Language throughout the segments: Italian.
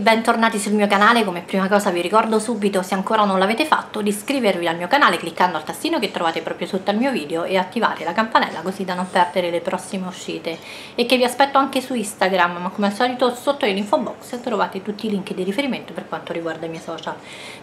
bentornati sul mio canale. Come prima cosa vi ricordo subito, se ancora non l'avete fatto, di iscrivervi al mio canale cliccando al tastino che trovate proprio sotto al mio video e attivate la campanella così da non perdere le prossime uscite, e che vi aspetto anche su Instagram, ma come al solito sotto nell'info box trovate tutti i link di riferimento per quanto riguarda i miei social.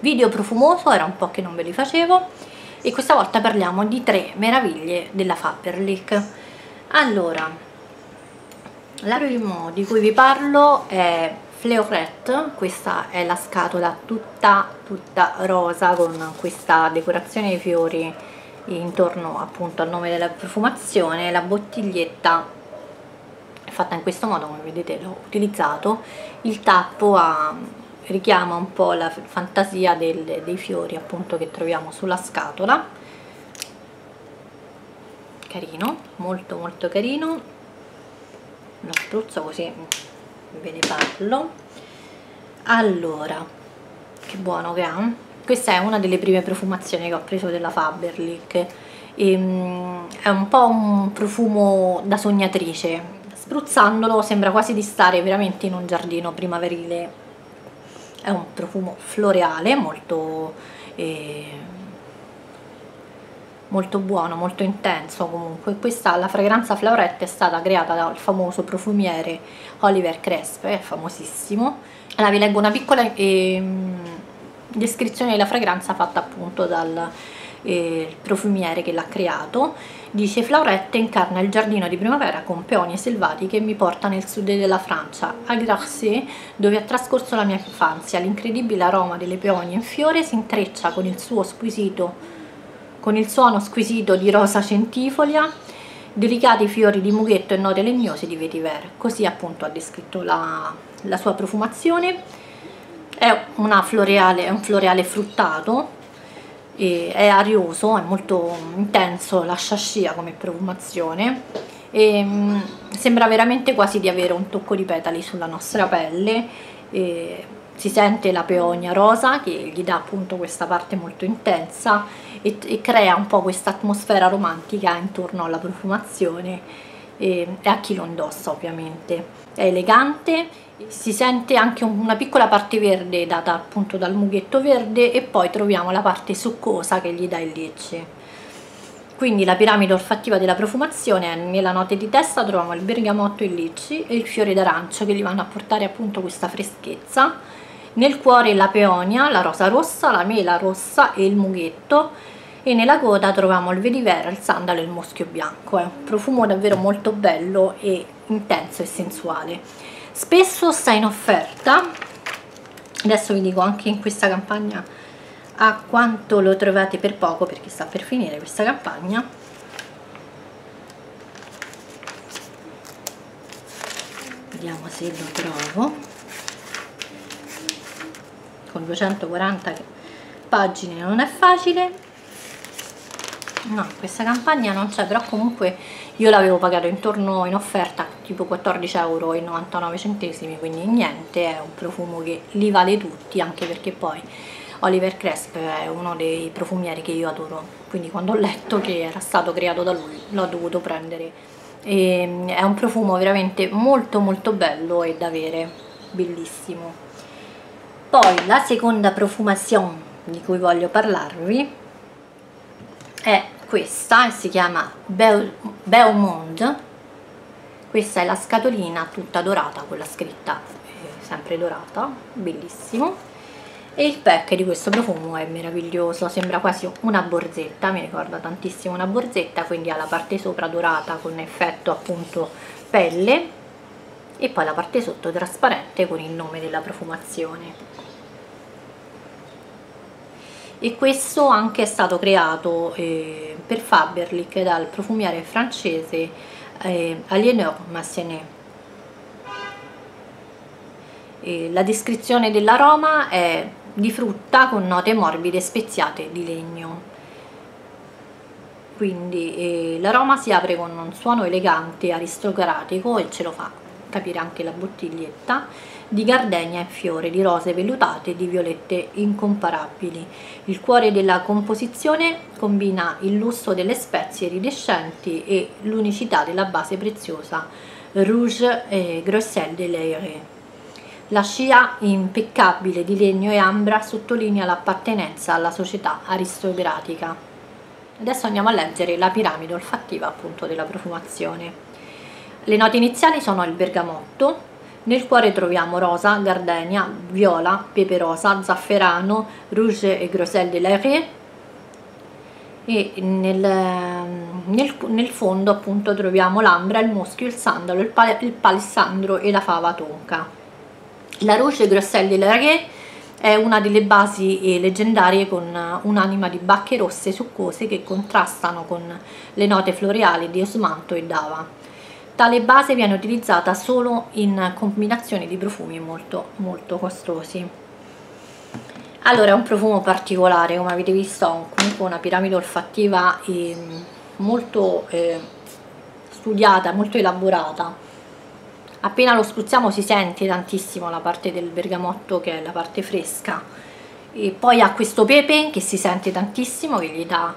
Video profumoso, era un po' che non ve li facevo e questa volta parliamo di 3 meraviglie della Faberlic. Allora, la prima di cui vi parlo è Fleurette. Questa è la scatola tutta rosa con questa decorazione di fiori intorno appunto al nome della profumazione. La bottiglietta è fatta in questo modo, come vedete l'ho utilizzato, il tappo richiama un po' la fantasia dei fiori appunto che troviamo sulla scatola. Carino, molto carino. Lo spruzzo così ve ne parlo. Allora, che buono che ha. Questa è una delle prime profumazioni che ho preso della Faberlic, è un po' un profumo da sognatrice. Spruzzandolo sembra quasi di stare veramente in un giardino primaverile. È un profumo floreale molto buono, molto intenso. Comunque la fragranza Fleurette è stata creata dal famoso profumiere Olivier Cresp, è famosissimo. Allora vi leggo una piccola descrizione della fragranza fatta appunto dal profumiere che l'ha creato. Dice: Fleurette incarna il giardino di primavera con peonie selvatiche e mi porta nel sud della Francia, a Grasse, dove ha trascorso la mia infanzia. L'incredibile aroma delle peonie in fiore si intreccia con il suono squisito di rosa centifolia, delicati fiori di mughetto e note legnose di vetiver. Così appunto ha descritto la sua profumazione. È un floreale fruttato, è arioso, è molto intenso, lascia scia come profumazione e sembra veramente quasi di avere un tocco di petali sulla nostra pelle. Si sente la peonia rosa che gli dà appunto questa parte molto intensa e crea un po' questa atmosfera romantica intorno alla profumazione e a chi lo indossa ovviamente. È elegante, si sente anche una piccola parte verde data appunto dal mughetto verde e poi troviamo la parte succosa che gli dà il lecce. Quindi la piramide olfattiva della profumazione è: nella note di testa troviamo il bergamotto e il licci e il fiore d'arancio che gli vanno a portare appunto questa freschezza, nel cuore la peonia, la rosa rossa, la mela rossa e il mughetto, e nella coda troviamo il vetiver, il sandalo e il muschio bianco. È un profumo davvero molto bello e intenso e sensuale. Spesso sta in offerta, adesso vi dico anche in questa campagna a quanto lo trovate per poco, perché sta per finire questa campagna. Vediamo se lo trovo. Con 240 pagine non è facile. No, questa campagna non c'è, però comunque io l'avevo pagato intorno in offerta tipo 14,99 €, quindi niente, è un profumo che li vale tutti, anche perché poi Olivier Cresp è uno dei profumieri che io adoro, quindi quando ho letto che era stato creato da lui l'ho dovuto prendere. È un profumo veramente molto bello e da avere, bellissimo. Poi la seconda profumazione di cui voglio parlarvi è questa, si chiama Beau Monde. Questa è la scatolina tutta dorata con la scritta sempre dorata, bellissimo. E il pack di questo profumo è meraviglioso, sembra quasi una borsetta, mi ricorda tantissimo una borsetta, quindi ha la parte sopra dorata con effetto appunto pelle e poi la parte sotto trasparente con il nome della profumazione. E questo anche è stato creato per Faberlic dal profumiere francese Aliénor Massenet. La descrizione dell'aroma è di frutta con note morbide speziate di legno, quindi l'aroma si apre con un suono elegante aristocratico, e ce lo fa capire anche la bottiglietta, di gardenia in fiore, di rose vellutate e di violette incomparabili. Il cuore della composizione combina il lusso delle spezie iridescenti e l'unicità della base preziosa rouge e groseille de l'air. La scia impeccabile di legno e ambra sottolinea l'appartenenza alla società aristocratica. Adesso andiamo a leggere la piramide olfattiva, appunto, della profumazione. Le note iniziali sono il bergamotto, nel cuore troviamo rosa, gardenia, viola, pepe rosa, zafferano, rouge e groseille de l'air, e nel fondo, appunto, troviamo l'ambra, il muschio, il sandalo, il palissandro e la fava tonka. La rouge et groseille de l'air è una delle basi leggendarie, con un'anima di bacche rosse succose che contrastano con le note floreali di osmanto e d'ava. Tale base viene utilizzata solo in combinazioni di profumi molto molto costosi. Allora, è un profumo particolare, come avete visto, ha comunque una piramide olfattiva molto studiata, molto elaborata. Appena lo spruzziamo si sente tantissimo la parte del bergamotto, che è la parte fresca, e poi ha questo pepe che si sente tantissimo, che gli dà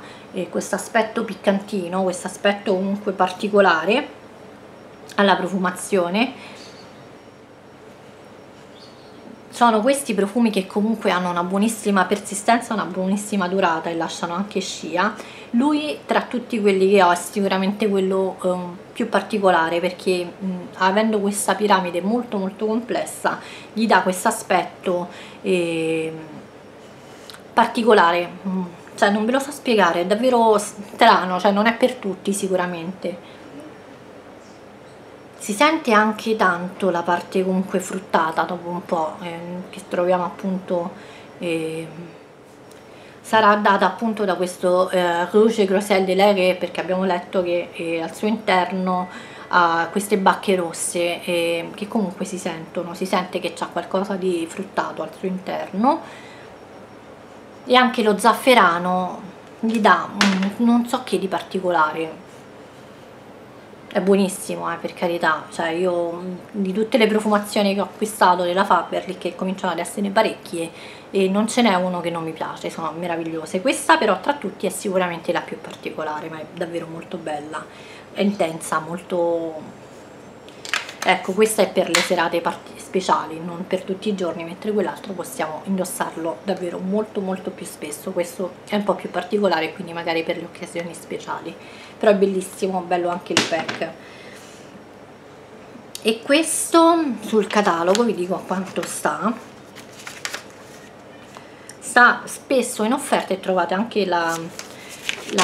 questo aspetto piccantino, questo aspetto comunque particolare alla profumazione. Sono questi profumi che comunque hanno una buonissima persistenza, una buonissima durata e lasciano anche scia. Lui, tra tutti quelli che ho, è sicuramente quello più particolare, perché avendo questa piramide molto molto complessa gli dà questo aspetto particolare, cioè non ve lo so spiegare, è davvero strano, cioè non è per tutti sicuramente. Si sente anche tanto la parte comunque fruttata dopo un po', che troviamo appunto, sarà data appunto da questo rouge et groseille de l'air, perché abbiamo letto che al suo interno ha queste bacche rosse che comunque si sentono, si sente che c'è qualcosa di fruttato al suo interno, e anche lo zafferano gli dà non so che di particolare. È buonissimo, per carità, cioè io di tutte le profumazioni che ho acquistato della Faberlic, che cominciano ad essere parecchie, e non ce n'è uno che non mi piace, sono meravigliose. Questa però tra tutti è sicuramente la più particolare, ma è davvero molto bella, è intensa, molto, ecco, questa è per le serate speciali, non per tutti i giorni, mentre quell'altro possiamo indossarlo davvero molto molto più spesso. Questo è un po' più particolare, quindi magari per le occasioni speciali, però è bellissimo, bello anche il pack. E questo sul catalogo vi dico a quanto sta spesso in offerta, e trovate anche il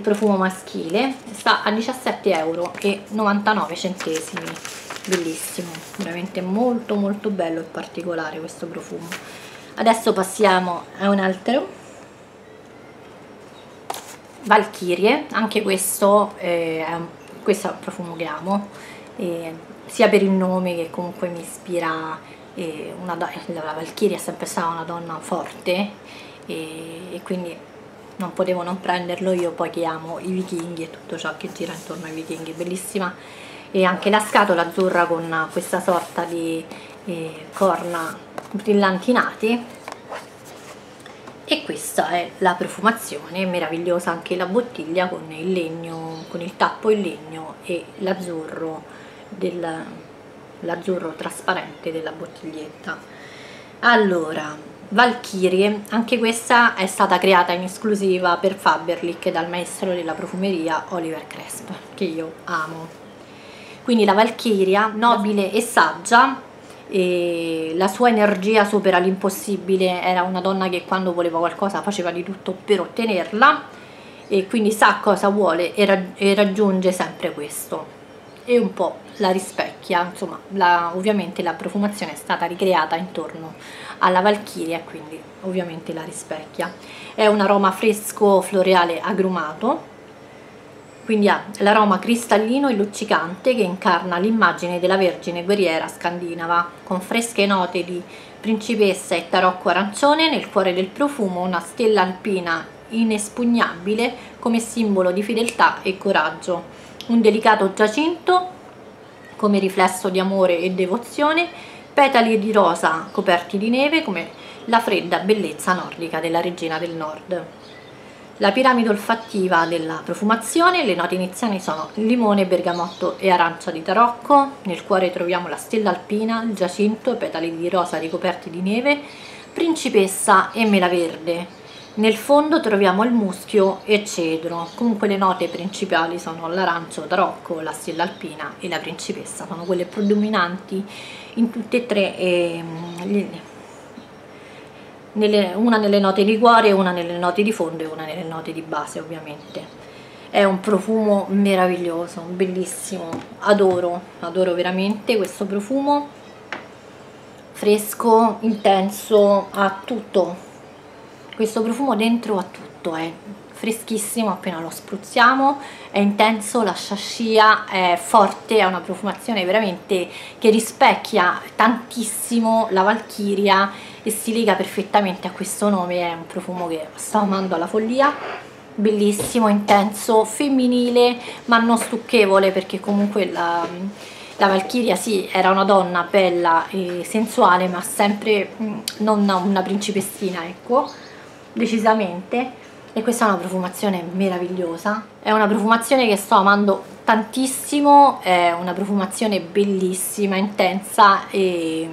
profumo maschile, sta a 17,99 €, bellissimo, veramente molto molto bello e particolare questo profumo. Adesso passiamo a un altro, Valkyrie. Anche questo, questo è un profumo che amo, sia per il nome, che comunque mi ispira, la Valkyrie è sempre stata una donna forte, e quindi non potevo non prenderlo io, poi che amo i vichinghi e tutto ciò che gira intorno ai vichinghi, bellissima. E anche la scatola azzurra con questa sorta di corna brillantinate. E questa è la profumazione, meravigliosa anche la bottiglia con il legno, con il tappo in legno e l'azzurro trasparente della bottiglietta. Allora, Valkyrie, anche questa è stata creata in esclusiva per Faberlic dal maestro della profumeria Olivier Cresp, che io amo. Quindi la Valchiria, nobile e saggia, e la sua energia supera l'impossibile, era una donna che quando voleva qualcosa faceva di tutto per ottenerla, e quindi sa cosa vuole e raggiunge sempre questo, e un po' la rispecchia, insomma. Ovviamente la profumazione è stata ricreata intorno alla Valchiria, quindi ovviamente la rispecchia. È un aroma fresco, floreale, agrumato, quindi ha l'aroma cristallino e luccicante che incarna l'immagine della vergine guerriera scandinava, con fresche note di principessa e tarocco arancione. Nel cuore del profumo una stella alpina inespugnabile come simbolo di fedeltà e coraggio, un delicato giacinto come riflesso di amore e devozione, petali di rosa coperti di neve come la fredda bellezza nordica della regina del nord. La piramide olfattiva della profumazione, le note iniziali sono limone, bergamotto e arancia di tarocco, nel cuore troviamo la stella alpina, il giacinto, petali di rosa ricoperti di neve, principessa e mela verde. Nel fondo troviamo il muschio e cedro. Comunque le note principali sono l'arancio, tarocco, la stella alpina e la principessa, sono quelle predominanti in tutte e tre, una nelle note di cuore, una nelle note di fondo e una nelle note di base. Ovviamente è un profumo meraviglioso, bellissimo, adoro veramente questo profumo, fresco, intenso, ha tutto. Questo profumo dentro ha tutto, è freschissimo appena lo spruzziamo, è intenso, lascia scia, è forte, è una profumazione veramente che rispecchia tantissimo la Valchiria e si lega perfettamente a questo nome, è un profumo che sto amando alla follia, bellissimo, intenso, femminile ma non stucchevole, perché comunque la Valchiria sì, era una donna bella e sensuale ma sempre non una principessina, ecco, decisamente. E questa è una profumazione meravigliosa, è una profumazione che sto amando tantissimo, è una profumazione bellissima, intensa, e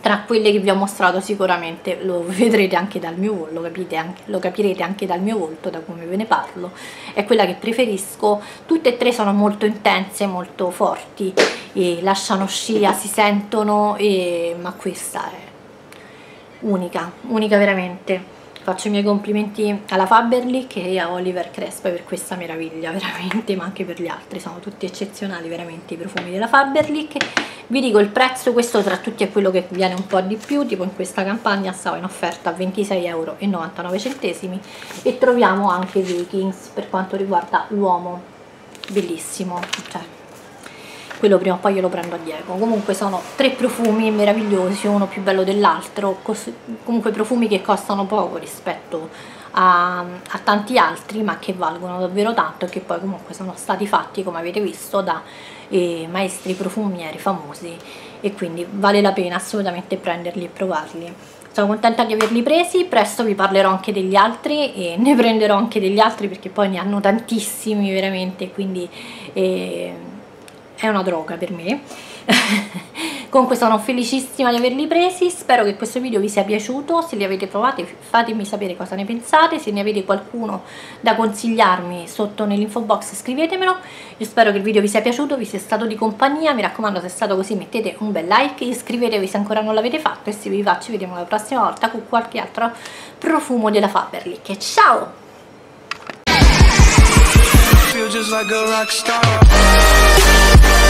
tra quelle che vi ho mostrato sicuramente lo vedrete anche dal mio volto, lo capirete anche dal mio volto, da come ve ne parlo, è quella che preferisco. Tutte e tre sono molto intense, molto forti e lasciano scia, si sentono, ma questa è unica veramente. Faccio i miei complimenti alla Faberlic e a Olivier Cresp per questa meraviglia, veramente, ma anche per gli altri, sono tutti eccezionali veramente i profumi della Faberlic. Vi dico il prezzo, questo tra tutti è quello che viene un po' di più, tipo in questa campagna stava in offerta a 26,99 euro e troviamo anche Vikings per quanto riguarda l'uomo, bellissimo, cioè quello prima o poi io lo prendo a Diego. Comunque sono tre profumi meravigliosi, uno più bello dell'altro, comunque profumi che costano poco rispetto a tanti altri ma che valgono davvero tanto e che poi comunque sono stati fatti, come avete visto, da maestri profumieri famosi, e quindi vale la pena assolutamente prenderli e provarli. Sono contenta di averli presi, presto vi parlerò anche degli altri e ne prenderò anche degli altri perché poi ne hanno tantissimi veramente, quindi è una droga per me. Comunque sono felicissima di averli presi, spero che questo video vi sia piaciuto, se li avete provati fatemi sapere cosa ne pensate, se ne avete qualcuno da consigliarmi sotto nell'info box scrivetemelo. Io spero che il video vi sia piaciuto, vi sia stato di compagnia, mi raccomando, se è stato così mettete un bel like, iscrivetevi se ancora non l'avete fatto e se vi va ci vediamo la prossima volta con qualche altro profumo della Faberlic. Ciao! Just like a rock star.